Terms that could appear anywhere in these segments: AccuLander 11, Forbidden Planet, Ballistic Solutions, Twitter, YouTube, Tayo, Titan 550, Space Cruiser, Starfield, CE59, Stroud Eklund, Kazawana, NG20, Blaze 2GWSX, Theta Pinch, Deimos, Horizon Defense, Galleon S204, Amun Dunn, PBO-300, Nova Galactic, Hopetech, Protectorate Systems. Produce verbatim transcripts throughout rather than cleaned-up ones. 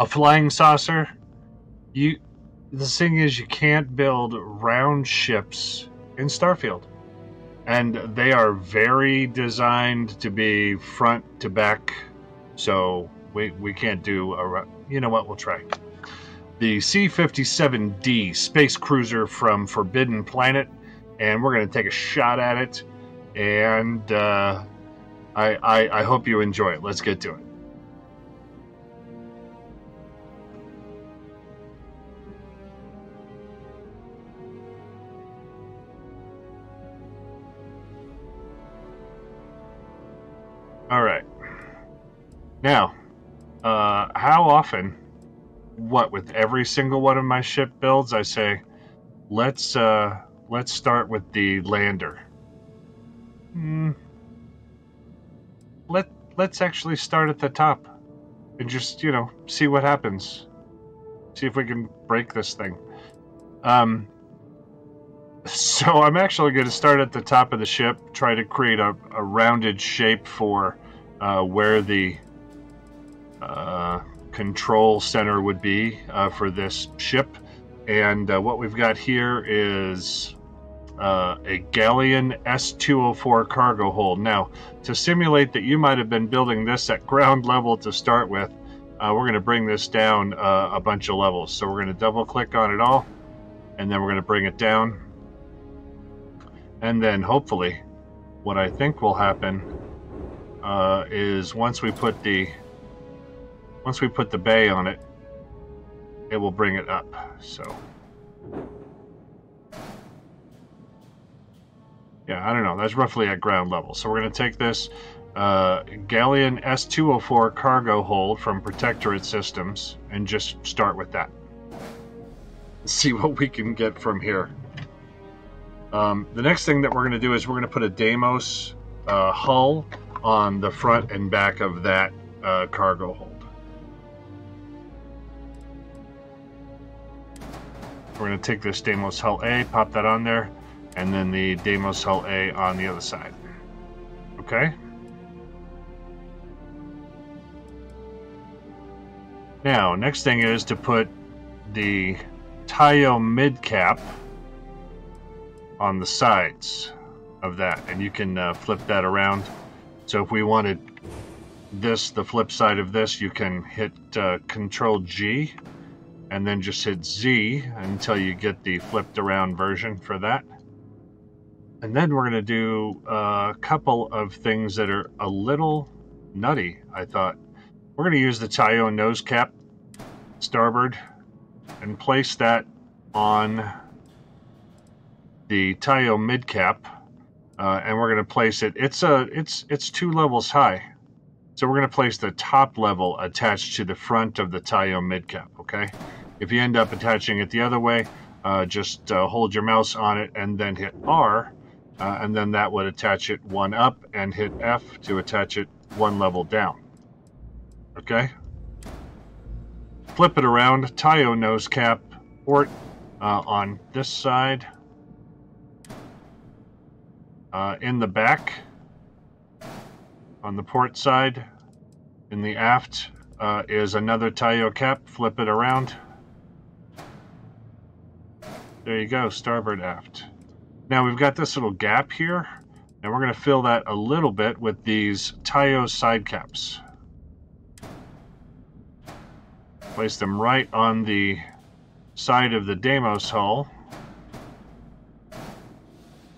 a flying saucer, you the thing is you can't build round ships in Starfield. And they are very designed to be front to back, so we, we can't do a... You know what, we'll try. The C fifty-seven D space cruiser from Forbidden Planet, and we're going to take a shot at it, and uh, I, I, I hope you enjoy it. Let's get to it. All right. Now, uh, how often, what with every single one of my ship builds, I say, let's uh, let's start with the lander. Mm. Let let's actually start at the top, and just you know see what happens, see if we can break this thing. Um. So I'm actually going to start at the top of the ship, try to create a, a rounded shape for uh, where the uh, control center would be uh, for this ship. And uh, what we've got here is uh, a Galleon S two oh four cargo hold. Now, to simulate that you might have been building this at ground level to start with, uh, we're going to bring this down uh, a bunch of levels. So we're going to double click on it all, and then we're going to bring it down. And then hopefully what I think will happen uh, is once we put the once we put the bay on it, it will bring it up. So yeah, I don't know, that's roughly at ground level. So we're going to take this uh, Galleon S two oh four cargo hold from Protectorate Systems and just start with that. See what we can get from here. Um, the next thing that we're going to do is we're going to put a Deimos uh, hull on the front and back of that uh, cargo hold. We're going to take this Deimos hull A, pop that on there, and then the Deimos hull A on the other side. Okay? Now, next thing is to put the Tayo mid-cap on the sides of that, and you can uh, flip that around. So if we wanted this, the flip side of this, you can hit uh, Control G and then just hit Z until you get the flipped around version for that. And then we're going to do a couple of things that are a little nutty, I thought. We're going to use the Tayo nose cap starboard and place that on the Tayo midcap, uh, and we're going to place it. It's a, it's, it's two levels high, so we're going to place the top level attached to the front of the Tayo midcap. Okay, if you end up attaching it the other way, uh, just uh, hold your mouse on it and then hit R, uh, and then that would attach it one up, and hit F to attach it one level down. Okay, flip it around, Tayo nose cap port uh, on this side. Uh, in the back, on the port side, in the aft, uh, is another Tayo cap. Flip it around. There you go, starboard aft. Now we've got this little gap here, and we're going to fill that a little bit with these Tayo side caps. Place them right on the side of the Deimos hull.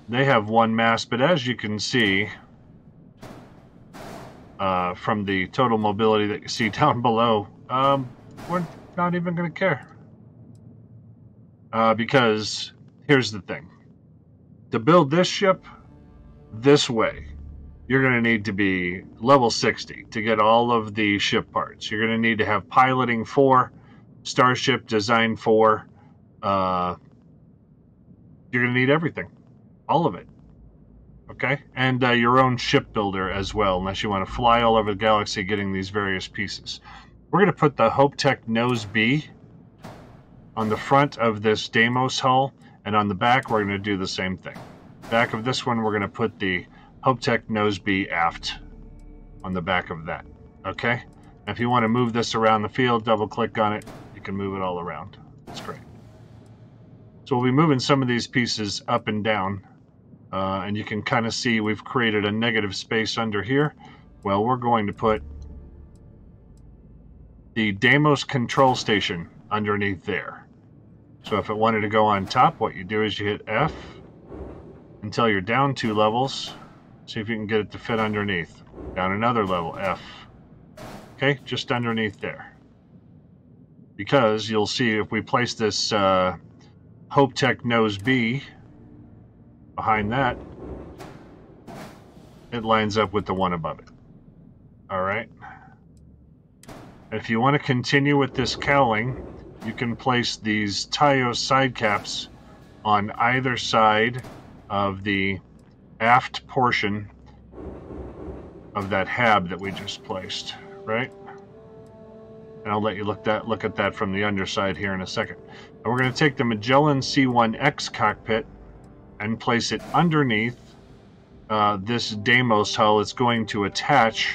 They have one mast, but as you can see uh, from the total mobility that you see down below, um, we're not even going to care. Uh, because here's the thing. To build this ship this way, you're going to need to be level sixty to get all of the ship parts. You're going to need to have piloting four, starship design four. Uh, you're going to need everything. All of it, okay? And uh, your own shipbuilder as well, unless you want to fly all over the galaxy getting these various pieces. We're going to put the Hopetech Nose B on the front of this Deimos hull, and on the back we're going to do the same thing. Back of this one we're going to put the Hopetech Nose B aft on the back of that, okay? If you want to move this around the field, double click on it, you can move it all around. That's great. So we'll be moving some of these pieces up and down, uh, and you can kind of see we've created a negative space under here. Well, we're going to put the Deimos control station underneath there. So if it wanted to go on top, what you do is you hit F until you're down two levels. See if you can get it to fit underneath. Down another level, F. Okay, just underneath there. Because you'll see if we place this uh, Hopetech nose B behind that, it lines up with the one above it. All right. If you want to continue with this cowling, you can place these Tayo side caps on either side of the aft portion of that hab that we just placed, right? And I'll let you look that look at that from the underside here in a second. And we're going to take the Magellan C one X cockpit and place it underneath uh, this Deimos hull. It's going to attach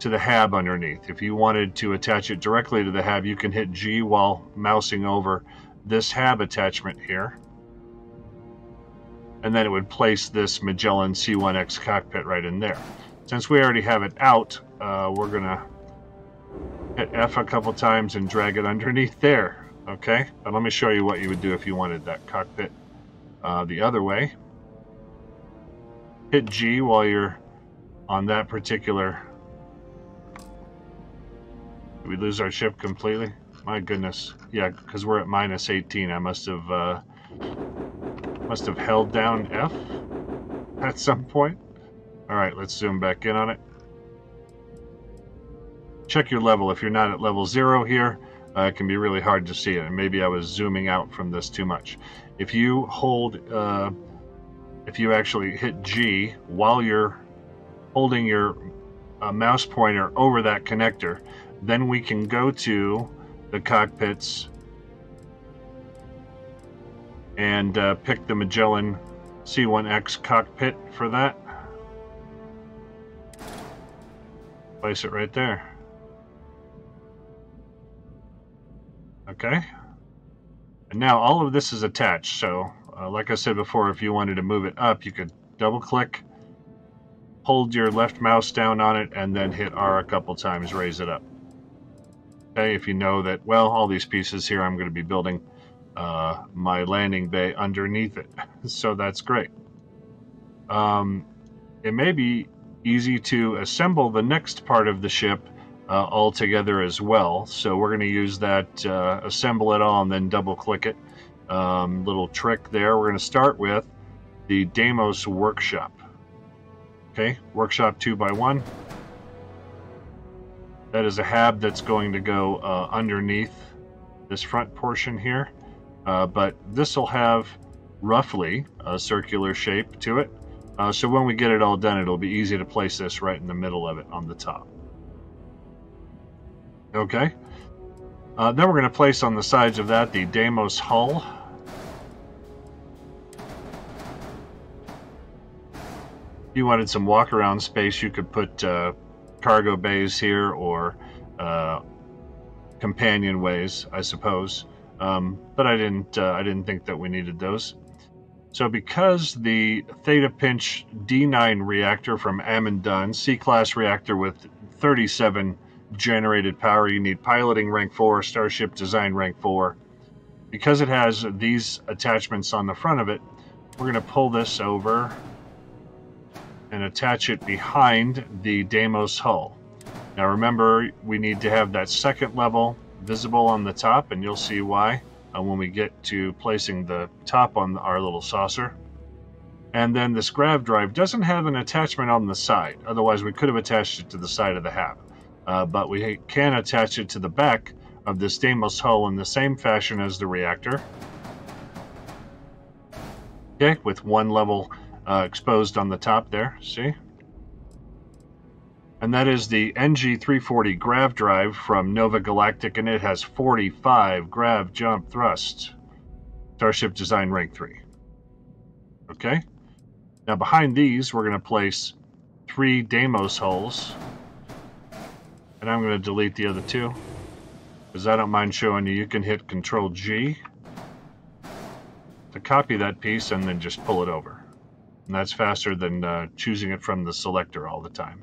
to the hab underneath. If you wanted to attach it directly to the hab, you can hit G while mousing over this hab attachment here. And then it would place this Magellan C one X cockpit right in there. Since we already have it out, uh, we're gonna hit F a couple times and drag it underneath there. Okay, and let me show you what you would do if you wanted that cockpit uh, the other way. Hit G while you're on that particular. Did we lose our ship completely? My goodness. Yeah, because we're at minus eighteen. I must have. Uh, Must have held down F at some point. Alright, let's zoom back in on it. Check your level. If you're not at level zero here, uh, it can be really hard to see it. And maybe I was zooming out from this too much. If you hold, uh, if you actually hit G while you're holding your uh, mouse pointer over that connector, then we can go to the cockpits and uh, pick the Magellan C one X cockpit for that. Place it right there. Okay. And now all of this is attached, so uh, like I said before, if you wanted to move it up, you could double click, hold your left mouse down on it, and then hit R a couple times, raise it up. Okay, if you know that, well, all these pieces here I'm going to be building Uh, my landing bay underneath it. So that's great. Um, it may be easy to assemble the next part of the ship uh, all together as well. So we're going to use that uh, assemble it all and then double click it. Um, little trick there. We're going to start with the Deimos workshop. Okay, workshop two by one. That is a hab that's going to go uh, underneath this front portion here. Uh, but this will have roughly a circular shape to it. Uh, so when we get it all done, it'll be easy to place this right in the middle of it on the top. Okay. Uh, then we're going to place on the sides of that the Deimos hull. If you wanted some walk-around space, you could put uh, cargo bays here or uh, companionways, I suppose. Um, but I didn't, uh, I didn't think that we needed those. So because the Theta Pinch D nine reactor from Amun Dunn, C-class reactor with thirty-seven generated power, you need piloting rank four, starship design rank four. Because it has these attachments on the front of it, we're going to pull this over and attach it behind the Deimos hull. Now remember, we need to have that second level visible on the top, and you'll see why uh, when we get to placing the top on our little saucer. And then this grav drive doesn't have an attachment on the side, otherwise we could have attached it to the side of the hab, uh, but we can attach it to the back of this Deimos hull in the same fashion as the reactor. Okay, with one level uh, exposed on the top there, see? And that is the N G three forty grav drive from Nova Galactic, and it has forty-five grav jump thrust. Starship design rank three. Okay. Now behind these, we're going to place three Deimos hulls. And I'm going to delete the other two, because I don't mind showing you. You can hit Control G to copy that piece and then just pull it over. And that's faster than uh, choosing it from the selector all the time.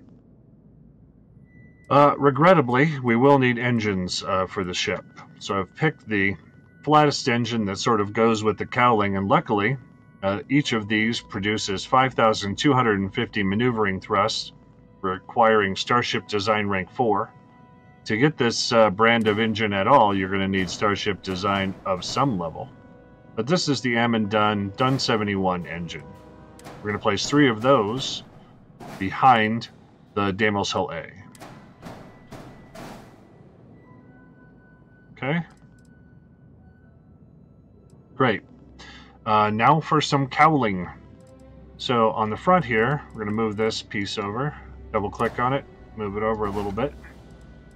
Uh, regrettably, we will need engines uh, for the ship. So I've picked the flattest engine that sort of goes with the cowling, and luckily, uh, each of these produces five thousand two hundred fifty maneuvering thrusts, requiring Starship Design Rank four. To get this uh, brand of engine at all, you're going to need Starship Design of some level. But this is the Amun Dunn Dunn seventy-one engine. We're going to place three of those behind the Deimos Hull A. Okay. Great. Uh, now for some cowling. So on the front here, we're going to move this piece over. Double click on it, move it over a little bit.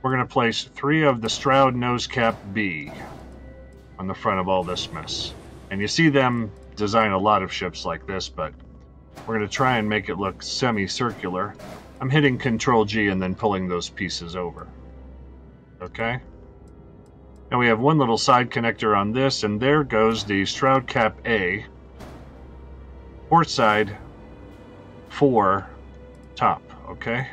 We're going to place three of the Stroud Nose Cap B on the front of all this mess. And you see them design a lot of ships like this, but we're going to try and make it look semicircular. I'm hitting Control G and then pulling those pieces over. Okay? Now we have one little side connector on this, and there goes the Stroud Cap A, port side, four, top. Okay.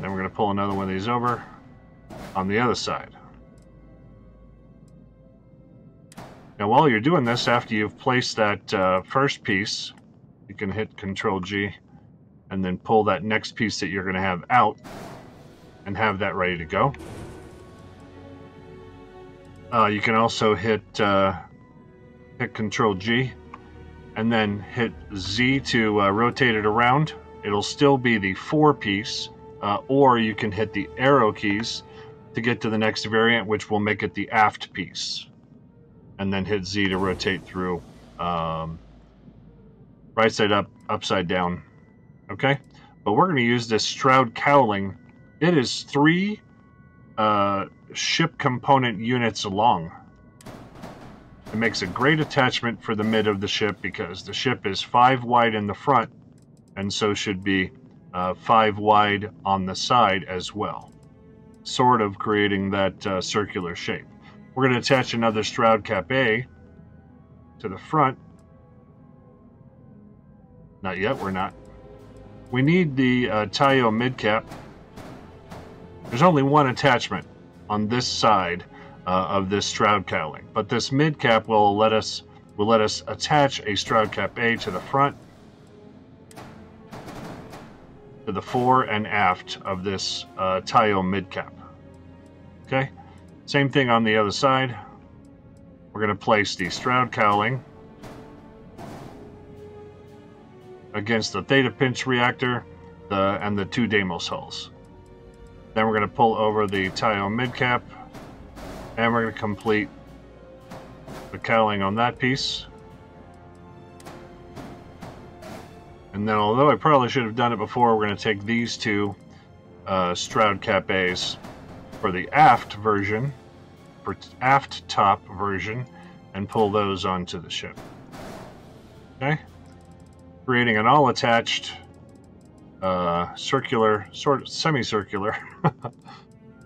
Then we're going to pull another one of these over on the other side. Now while you're doing this, after you've placed that uh, first piece, you can hit Control G and then pull that next piece that you're going to have out and have that ready to go. Uh, you can also hit, uh, hit Control G and then hit Z to uh, rotate it around. It'll still be the four piece, uh, or you can hit the arrow keys to get to the next variant, which will make it the aft piece. And then hit Z to rotate through, um, right side up, upside down. Okay, but we're going to use this Stroud cowling. It is three uh, ship component units long. It makes a great attachment for the mid of the ship, because the ship is five wide in the front, and so should be uh, five wide on the side as well, sort of creating that uh, circular shape. We're going to attach another Stroud Cap A to the front. Not yet, we're not. We need the uh, Tayo mid cap. There's only one attachment on this side Uh, of this Stroud cowling, but this mid cap will let us will let us attach a Stroud Cap A to the front, to the fore and aft of this uh, Tayo mid cap. Okay, same thing on the other side. We're going to place the Stroud cowling against the Theta Pinch reactor, the and the two Deimos hulls. Then we're going to pull over the Tayo mid cap. And we're going to complete the cowling on that piece. And then, although I probably should have done it before, we're going to take these two uh, Stroud Cap A's for the aft version, for aft top version, and pull those onto the ship. Okay? Creating an all-attached uh, circular, sort of semicircular.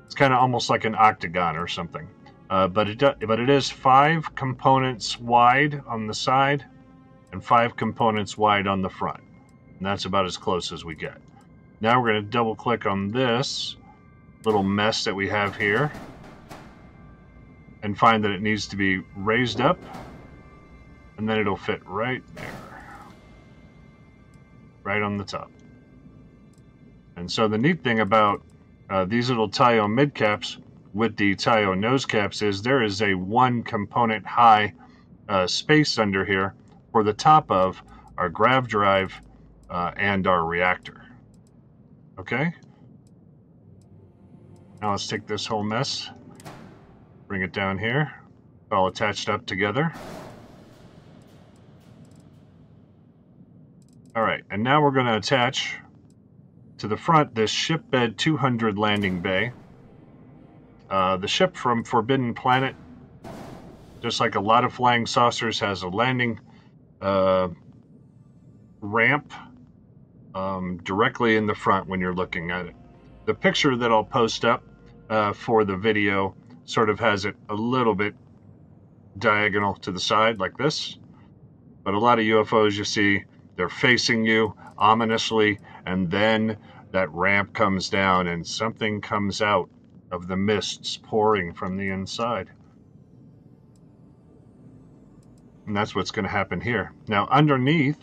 It's kind of almost like an octagon or something. Uh, but it do, but it is five components wide on the side and five components wide on the front. And that's about as close as we get. Now we're going to double click on this little mess that we have here and find that it needs to be raised up, and then it'll fit right there, right on the top. And so the neat thing about Uh, these little Tayo mid caps with the Tayo nose caps is there is a one component high uh, space under here for the top of our grav drive uh, and our reactor. Okay? Now let's take this whole mess, bring it down here, all attached up together. All right, and now we're going to attach to the front this Shipbed two hundred landing bay. Uh, the ship from Forbidden Planet, just like a lot of flying saucers, has a landing uh, ramp um, directly in the front when you're looking at it. The picture that I'll post up uh, for the video sort of has it a little bit diagonal to the side like this. But a lot of U F Os you see, they're facing you ominously, and then that ramp comes down and something comes out of the mists pouring from the inside. And that's what's going to happen here. Now underneath,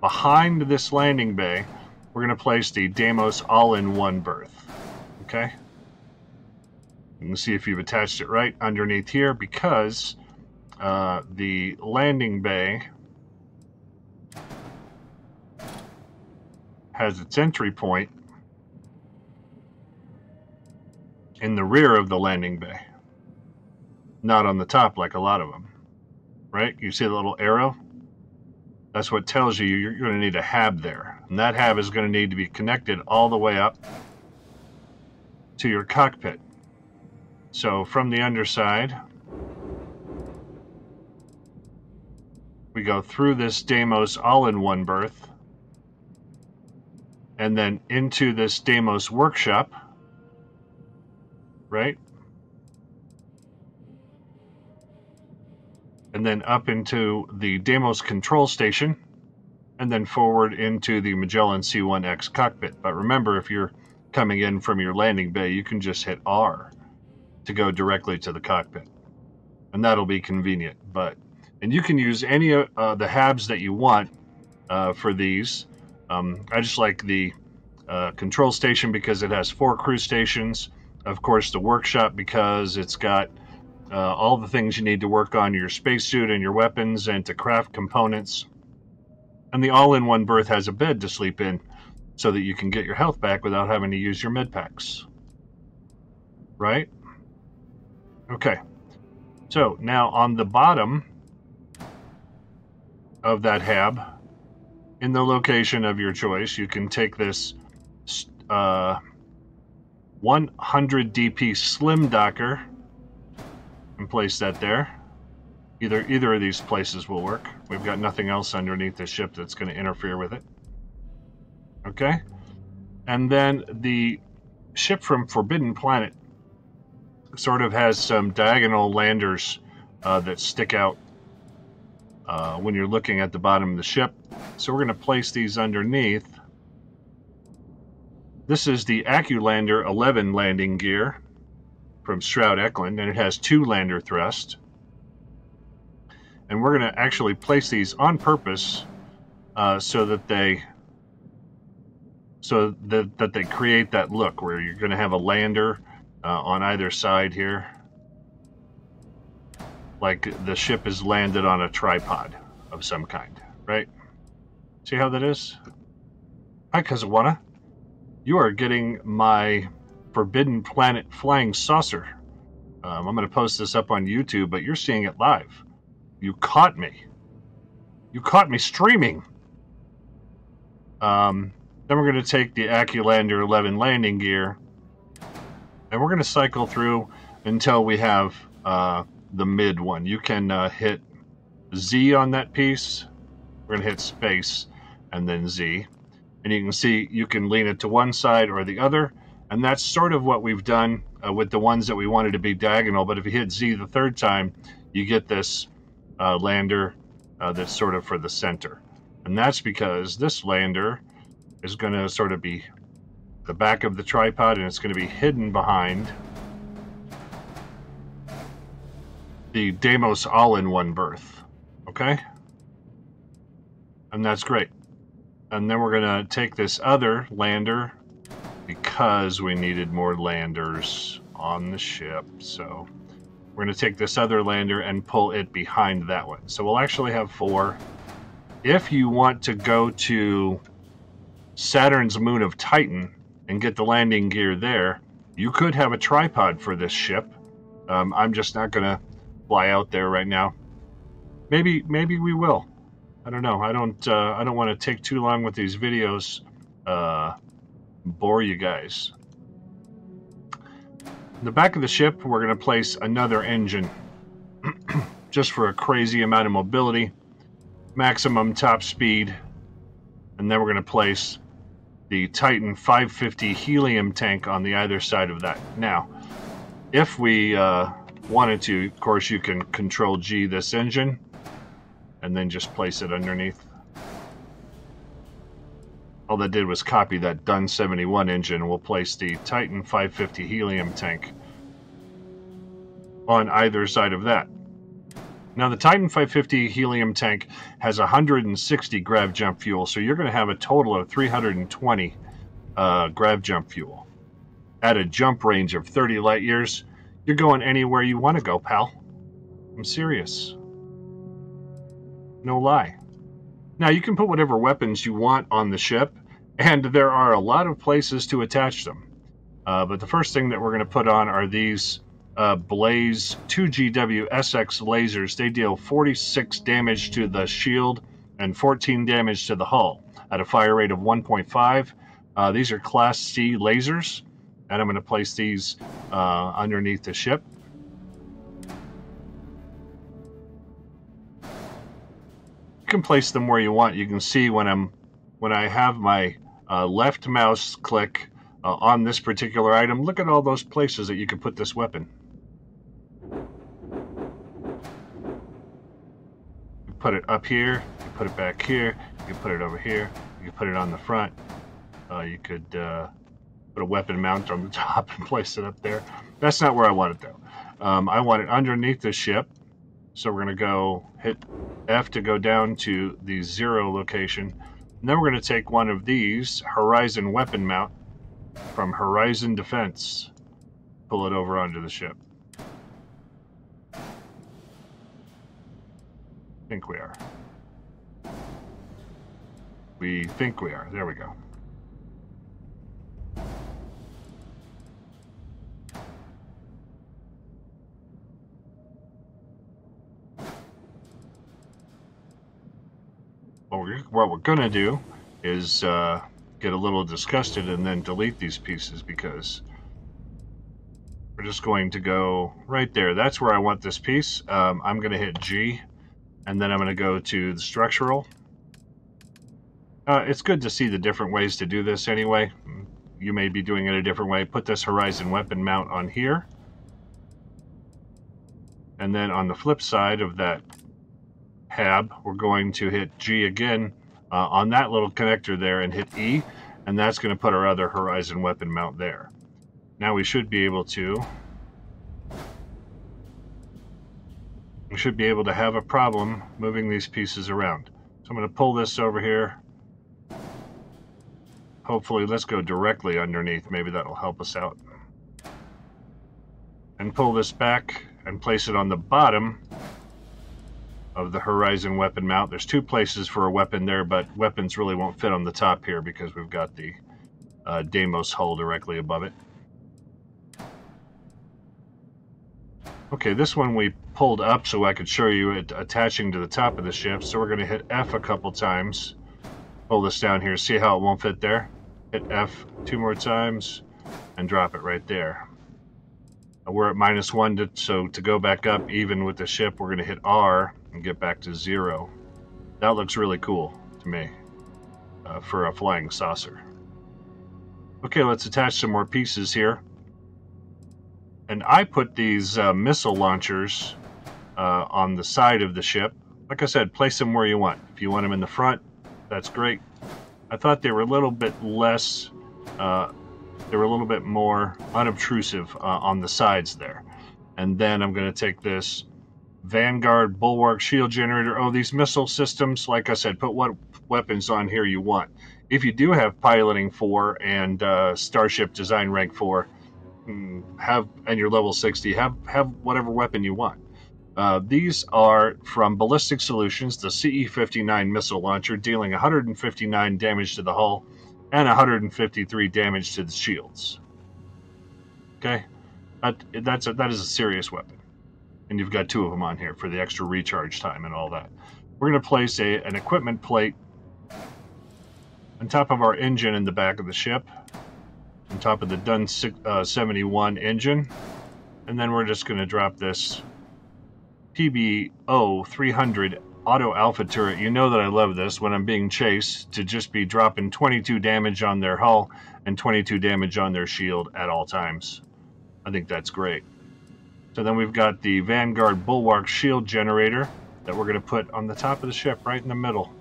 behind this landing bay, we're going to place the Deimos all-in-one berth. Okay? You can see if you've attached it right underneath here, because uh, the landing bay has its entry point in the rear of the landing bay, not on the top like a lot of them. Right? You see the little arrow? That's what tells you you're going to need a hab there. And that hab is going to need to be connected all the way up to your cockpit. So from the underside, we go through this Deimos all-in-one berth and then into this Deimos workshop, right? And then up into the Deimos control station, and then forward into the Magellan C one X cockpit. But remember, if you're coming in from your landing bay, you can just hit R to go directly to the cockpit. And that'll be convenient. But and you can use any of uh, the habs that you want uh, for these. Um, I just like the uh, control station because it has four crew stations. Of course, the workshop because it's got Uh, all the things you need to work on your spacesuit and your weapons and to craft components. And the all-in-one berth has a bed to sleep in so that you can get your health back without having to use your med packs. Right? Okay. So now on the bottom of that hab, in the location of your choice, you can take this uh, one hundred D P slim docker and place that there. Either either of these places will work. We've got nothing else underneath the ship that's going to interfere with it. Okay? And then the ship from Forbidden Planet sort of has some diagonal landers uh, that stick out uh, when you're looking at the bottom of the ship. So we're going to place these underneath. This is the AccuLander eleven landing gear from Stroud Eklund, and it has two lander thrust. And we're going to actually place these on purpose uh, so that they so that, that they create that look where you're going to have a lander uh, on either side here, like the ship is landed on a tripod of some kind, right? See how that is? Hi, Kazawana. You are getting my Forbidden Planet flying saucer. Um, I'm going to post this up on YouTube, but you're seeing it live. You caught me. You caught me streaming. Um, then we're going to take the AccuLander eleven landing gear, and we're going to cycle through until we have uh, the mid one. You can uh, hit Z on that piece. We're going to hit space and then Z. And you can see you can lean it to one side or the other. And that's sort of what we've done uh, with the ones that we wanted to be diagonal. But if you hit Z the third time, you get this uh, lander uh, that's sort of for the center. And that's because this lander is going to sort of be the back of the tripod, and it's going to be hidden behind the Deimos all-in-one berth. Okay? And that's great. And then we're going to take this other lander, because we needed more landers on the ship. So we're going to take this other lander and pull it behind that one. So we'll actually have four. If you want to go to Saturn's moon of Titan and get the landing gear there, you could have a tripod for this ship. Um, I'm just not going to fly out there right now. Maybe, maybe we will. I don't know. I don't, uh, I don't want to take too long with these videos. Uh... bore you guys. In the back of the ship, we're going to place another engine just for a crazy amount of mobility, maximum top speed, and then we're going to place the Titan five fifty helium tank on the either side of that. Now, if we uh, wanted to, of course, you can control G this engine and then just place it underneath. All that did was copy that Dunn seventy-one engine. We'll place the Titan five fifty helium tank on either side of that. Now, the Titan five fifty helium tank has one hundred sixty grav jump fuel, so you're going to have a total of three hundred twenty uh, grav jump fuel. At a jump range of thirty light years, you're going anywhere you want to go, pal. I'm serious. No lie. Now, you can put whatever weapons you want on the ship, and there are a lot of places to attach them. Uh, but the first thing that we're going to put on are these... Uh, Blaze two G W S X lasers. They deal forty-six damage to the shield and fourteen damage to the hull at a fire rate of one point five. Uh, these are Class C lasers, and I'm going to place these uh, underneath the ship. You can place them where you want. You can see when I'm when I have my uh, left mouse click uh, on this particular item. Look at all those places that you can put this weapon. Put it up here, you put it back here, you put it over here, you put it on the front, uh, you could uh, put a weapon mount on the top and place it up there. That's not where I want it though. Um, I want it underneath the ship, so we're going to go hit F to go down to the zero location. And then we're going to take one of these Horizon weapon mount from Horizon Defense, pull it over onto the ship. Think we are. We think we are. There we go. What we're, what we're gonna do is uh, get a little disgusted and then delete these pieces, because we're just going to go right there. That's where I want this piece. Um, I'm gonna hit G. And then I'm going to go to the structural. Uh, it's good to see the different ways to do this anyway. You may be doing it a different way. Put this Horizon weapon mount on here. And then on the flip side of that tab, we're going to hit G again uh, on that little connector there and hit E. And that's going to put our other Horizon weapon mount there. Now we should be able to... We should be able to have a problem moving these pieces around. So I'm going to pull this over here. Hopefully, let's go directly underneath. Maybe that'll help us out. And pull this back and place it on the bottom of the Horizon weapon mount. There's two places for a weapon there, but weapons really won't fit on the top here because we've got the uh, Deimos hull directly above it. Okay, this one we pulled up so I could show you it attaching to the top of the ship. So we're going to hit F a couple times. Pull this down here. See how it won't fit there? Hit F two more times and drop it right there. Now we're at minus one, to, so to go back up even with the ship, we're going to hit R and get back to zero. That looks really cool to me uh, for a flying saucer. Okay, let's attach some more pieces here. And I put these uh, missile launchers uh, on the side of the ship. Like I said, place them where you want. If you want them in the front, that's great. I thought they were a little bit less, uh, they were a little bit more unobtrusive uh, on the sides there. And then I'm going to take this Vanguard Bulwark shield generator. Oh, these missile systems, like I said, put what weapons on here you want. If you do have Piloting four and uh, Starship Design Rank four, have and you're level sixty, have have whatever weapon you want. Uh, these are from Ballistic Solutions, the C E fifty-nine missile launcher, dealing one hundred fifty-nine damage to the hull and one hundred fifty-three damage to the shields. Okay, that that's a, that is a serious weapon, and you've got two of them on here for the extra recharge time and all that. We're going to place a an equipment plate on top of our engine in the back of the ship, on top of the Dunn seventy-one engine, and then we're just going to drop this P B O three hundred auto alpha turret. You know that I love this when I'm being chased, to just be dropping twenty-two damage on their hull and twenty-two damage on their shield at all times. I think that's great. So then we've got the Vanguard Bulwark shield generator that we're going to put on the top of the ship, right in the middle.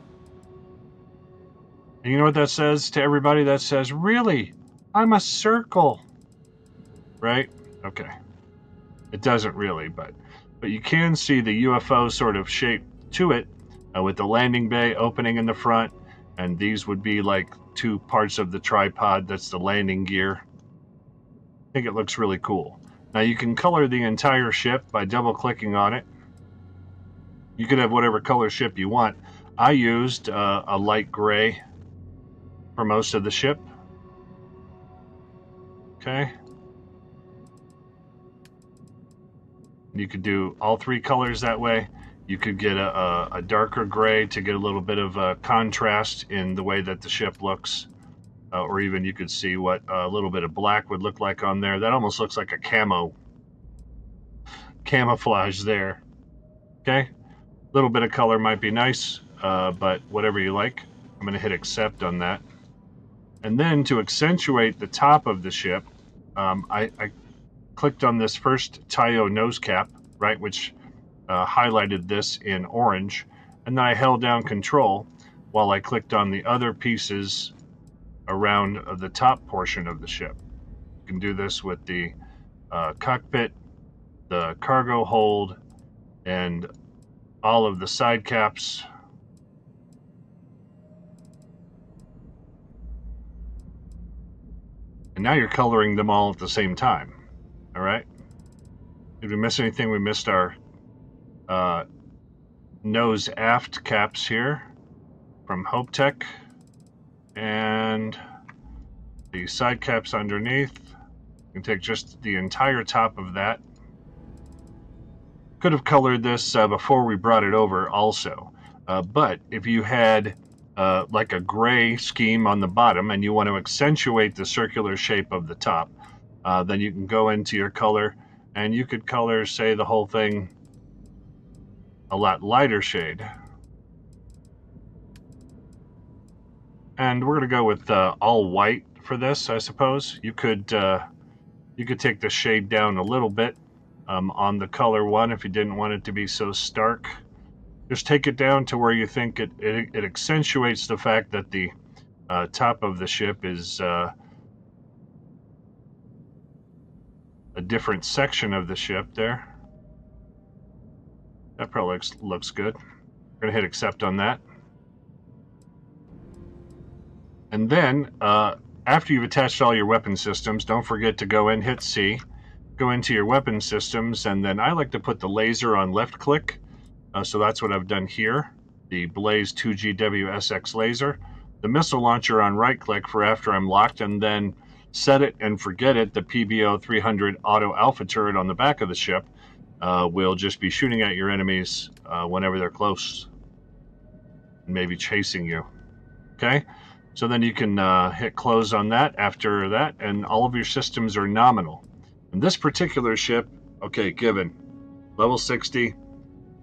And you know what that says to everybody? That says, really? I'm a circle. Right? Okay. It doesn't really, but but you can see the U F O sort of shape to it, uh, with the landing bay opening in the front, and these would be like two parts of the tripod that's the landing gear. I think it looks really cool. Now you can color the entire ship by double-clicking on it. You can have whatever color ship you want. I used uh, a light gray for most of the ship. Okay. You could do all three colors that way. You could get a, a, a darker gray to get a little bit of a contrast in the way that the ship looks. Uh, or even you could see what a little bit of black would look like on there. That almost looks like a camo camouflage there. Okay, a little bit of color might be nice, uh, but whatever you like. I'm going to hit accept on that. And then to accentuate the top of the ship, um, I, I clicked on this first Tayo nose cap, right, which uh, highlighted this in orange. And then I held down control while I clicked on the other pieces around the top portion of the ship. You can do this with the uh, cockpit, the cargo hold, and all of the side caps. And now you're coloring them all at the same time. All right. Did we miss anything? We missed our uh, nose aft caps here from Hopetech, and the side caps underneath. You can take just the entire top of that. Could have colored this uh, before we brought it over also, uh, but if you had uh, like a gray scheme on the bottom and you want to accentuate the circular shape of the top, uh, then you can go into your color and you could color, say, the whole thing a lot lighter shade. And we're going to go with uh, all white for this, I suppose. You could, uh, you could take the shade down a little bit um, on the color one if you didn't want it to be so stark. Just take it down to where you think it, it, it accentuates the fact that the uh, top of the ship is uh, a different section of the ship there. That probably looks, looks good. We're going to hit accept on that. And then, uh, after you've attached all your weapon systems, don't forget to go in, hit C, go into your weapon systems, and then I like to put the laser on left click. Uh, so that's what I've done here, the Blaze two G W S X laser. The missile launcher on right click for after I'm locked, and then set it and forget it, the P B O three hundred auto alpha turret on the back of the ship uh, will just be shooting at your enemies uh, whenever they're close, and maybe chasing you, okay? So then you can uh, hit close on that after that, and all of your systems are nominal. And this particular ship, okay, given level sixty.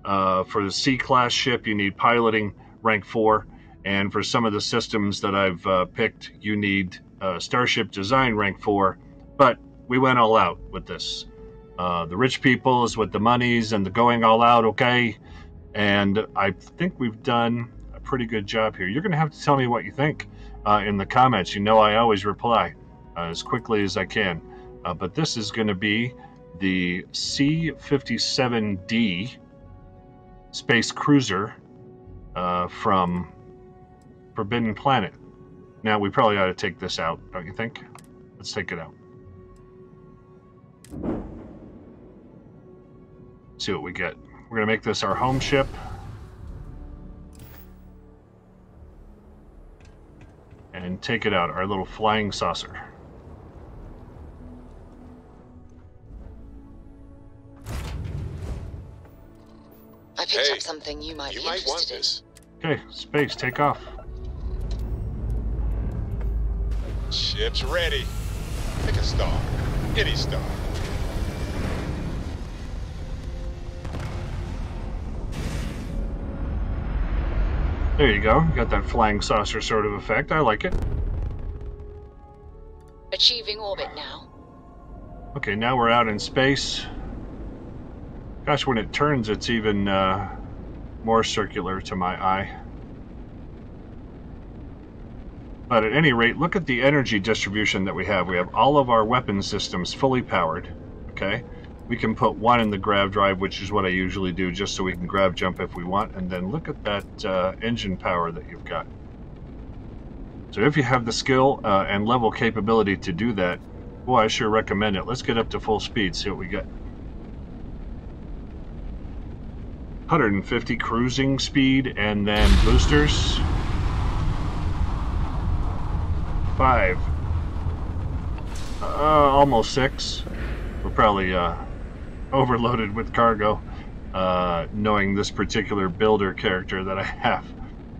Uh, for the C-class ship, you need piloting, rank four. And for some of the systems that I've uh, picked, you need uh, Starship Design, rank four. But we went all out with this. Uh, the rich people is with the monies and the going all out, okay? And I think we've done a pretty good job here. You're going to have to tell me what you think. Uh, in the comments, you know I always reply uh, as quickly as I can. Uh, but this is going to be the C fifty-seven D space cruiser uh, from Forbidden Planet. Now, we probably ought to take this out, don't you think? Let's take it out. See what we get. We're going to make this our home ship. And take it out, our little flying saucer. I picked hey, up something you might you be might interested want in. This. Okay, space, take off. Ship's ready. Pick a star, any star. There you go. Got that flying saucer sort of effect. I like it. Achieving orbit now. Okay, now we're out in space. Gosh, when it turns, it's even uh, more circular to my eye. But at any rate, look at the energy distribution that we have. We have all of our weapon systems fully powered, okay? We can put one in the grav drive, which is what I usually do, just so we can grab jump if we want. And then look at that uh, engine power that you've got. So if you have the skill uh, and level capability to do that, boy, I sure recommend it. Let's get up to full speed, see what we get. one hundred fifty cruising speed, and then boosters. Five. Uh, almost six. We're probably uh, overloaded with cargo, uh, knowing this particular builder character that I have.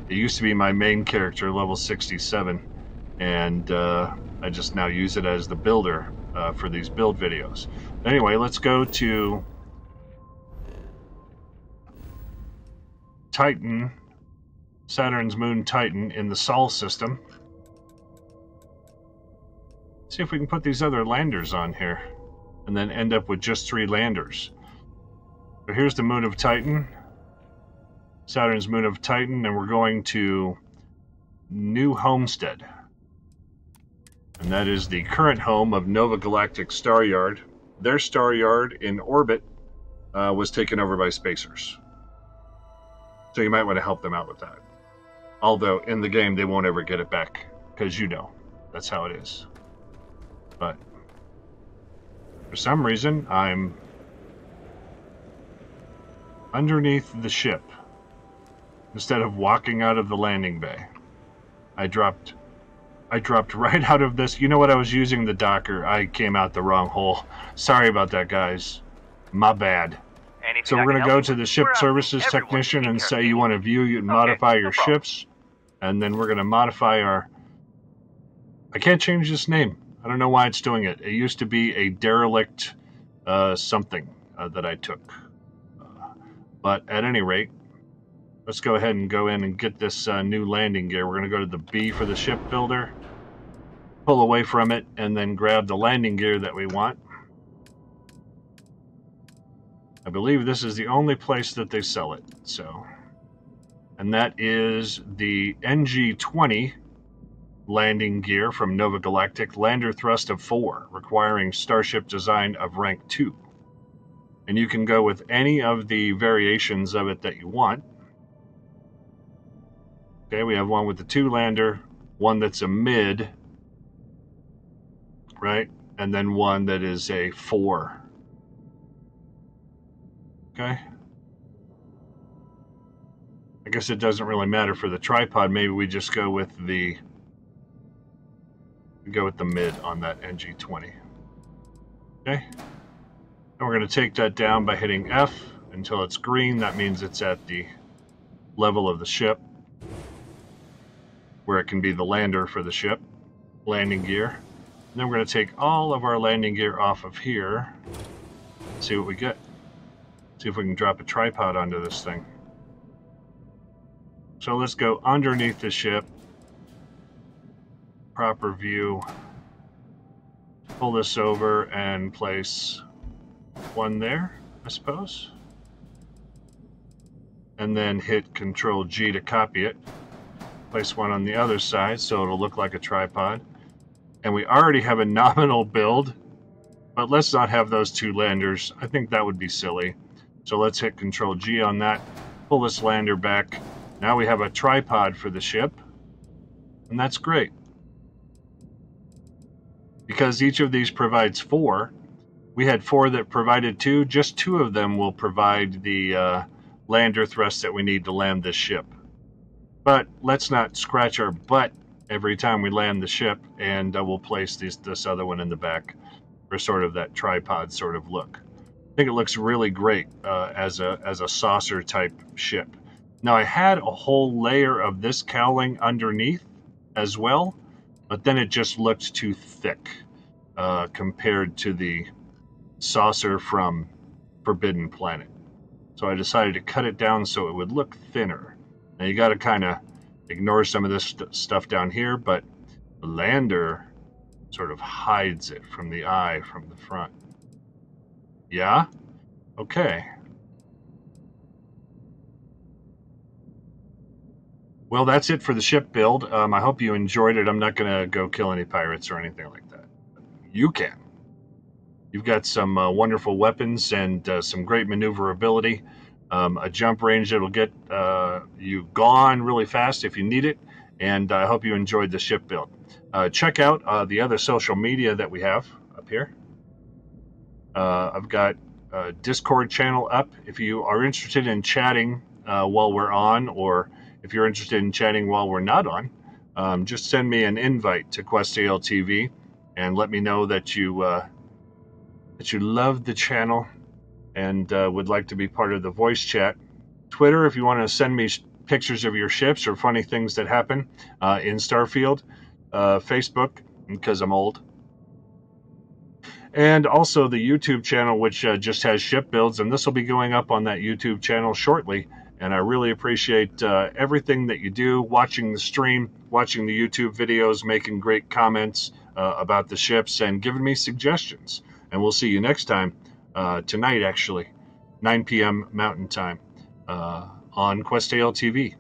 It used to be my main character, level sixty-seven, and uh, I just now use it as the builder uh, for these build videos. Anyway, let's go to Titan, Saturn's moon Titan in the Sol system. See if we can put these other landers on here and then end up with just three landers. So here's the moon of Titan, Saturn's moon of Titan, and we're going to New Homestead. And that is the current home of Nova Galactic Star Yard. Their star yard in orbit uh, was taken over by spacers. So you might want to help them out with that. Although in the game they won't ever get it back, because you know, that's how it is. But for some reason, I'm underneath the ship. Instead of walking out of the landing bay, I dropped I dropped right out of this. You know what? I was using the docker. I came out the wrong hole. Sorry about that, guys. My bad. Anything so we're going to go to the ship services technician and say you want to view, you can okay, modify your no ships. And then we're going to modify our... I can't change this name. I don't know why it's doing it. It used to be a derelict uh, something uh, that I took. Uh, but at any rate, let's go ahead and go in and get this uh, new landing gear. We're going to go to the B for the shipbuilder, pull away from it, and then grab the landing gear that we want. I believe this is the only place that they sell it. So, and that is the N G twenty. Landing gear from Nova Galactic, lander thrust of four, requiring starship design of rank two. And you can go with any of the variations of it that you want. Okay, we have one with the two lander, one that's a mid, right? And then one that is a four. Okay. I guess it doesn't really matter for the tripod. Maybe we just go with the go with the mid on that N G twenty. Okay, and we're going to take that down by hitting F until it's green. That means it's at the level of the ship where it can be the lander for the ship landing gear. And then we're going to take all of our landing gear off of here. See what we get. See if we can drop a tripod onto this thing. So let's go underneath the ship, proper view, pull this over and place one there, I suppose, and then hit Control G to copy it, place one on the other side so it'll look like a tripod. And we already have a nominal build, but let's not have those two landers. I think that would be silly. So let's hit Control G on that, pull this lander back. Now we have a tripod for the ship, and that's great. Because each of these provides four, we had four that provided two, just two of them will provide the uh, lander thrust that we need to land this ship. But let's not scratch our butt every time we land the ship, and uh, we'll place these, this other one in the back for sort of that tripod sort of look. I think it looks really great uh, as a, as a saucer type ship. Now I had a whole layer of this cowling underneath as well, but then it just looked too thick uh, compared to the saucer from Forbidden Planet. So I decided to cut it down so it would look thinner. Now you got to kind of ignores some of this st stuff down here, but the lander sort of hides it from the eye from the front. Yeah? Okay. Well, that's it for the ship build. Um, I hope you enjoyed it. I'm not going to go kill any pirates or anything like that. You can. You've got some uh, wonderful weapons and uh, some great maneuverability. Um, a jump range that'll get uh, you gone really fast if you need it. And I hope you enjoyed the ship build. Uh, check out uh, the other social media that we have up here. Uh, I've got a Discord channel up. If you are interested in chatting uh, while we're on, or if you're interested in chatting while we're not on, um, just send me an invite to QuestaelTV and let me know that you uh, that you love the channel and uh, would like to be part of the voice chat. Twitter, if you want to send me pictures of your ships or funny things that happen uh, in Starfield. Uh, Facebook, because I'm old. And also the YouTube channel, which uh, just has ship builds, and this will be going up on that YouTube channel shortly. And I really appreciate uh, everything that you do, watching the stream, watching the YouTube videos, making great comments uh, about the ships, and giving me suggestions. And we'll see you next time, uh, tonight actually, nine p m Mountain Time, uh, on QuestaelTV.